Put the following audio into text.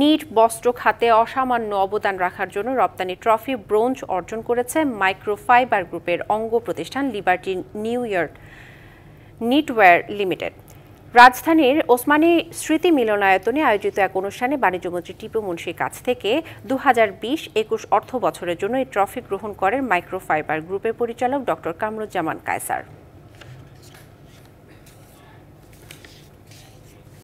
NEET বস্ত্র খাতে অসামান্য অবদান রাখার জন্য রপ্তানি ট্রফি ব্রোঞ্জ অর্জন করেছে মাইক্রোফাইবার গ্রুপের অঙ্গ প্রতিষ্ঠান Liberty New York knitwear limited. রাজধানীর ওসমানি স্মৃতি মিলনায়তনে আয়োজিত এক অনুষ্ঠানে বাণিজ্যমন্ত্রী টিপু মুন্সি কাছ থেকে 2020-21 অর্থবছরের জন্য এই ট্রফি গ্রহণ করেন মাইক্রোফাইবার গ্রুপের পরিচালক ডক্টর কামরুল জামান কায়সার।